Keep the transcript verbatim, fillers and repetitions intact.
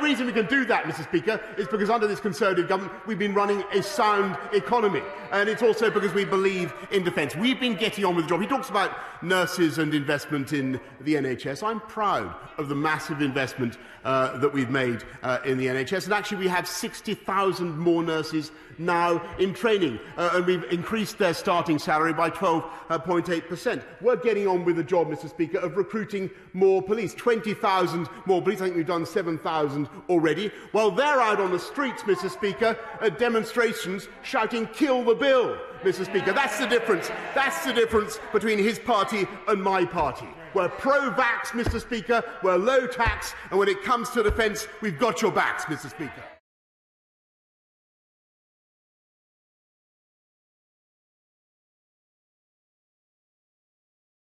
The reason we can do that, Mister Speaker, is because under this Conservative government we've been running a sound economy, and it's also because we believe in defence. We've been getting on with the job. He talks about nurses and investment in the N H S. I'm proud of the massive investment uh, that we've made uh, in the N H S, and actually we have sixty thousand more nurses now in training, uh, and we've increased their starting salary by twelve point eight percent. We're getting on with the job, Mister Speaker, of recruiting more police, twenty thousand more police. I think we've done seven thousand already. While they're out on the streets, Mister Speaker, at demonstrations shouting, "Kill the Bill," Mister Speaker. That's the difference. That's the difference between his party and my party. We're pro-vax, Mister Speaker, we're low tax, and when it comes to defence, we've got your backs, Mister Speaker.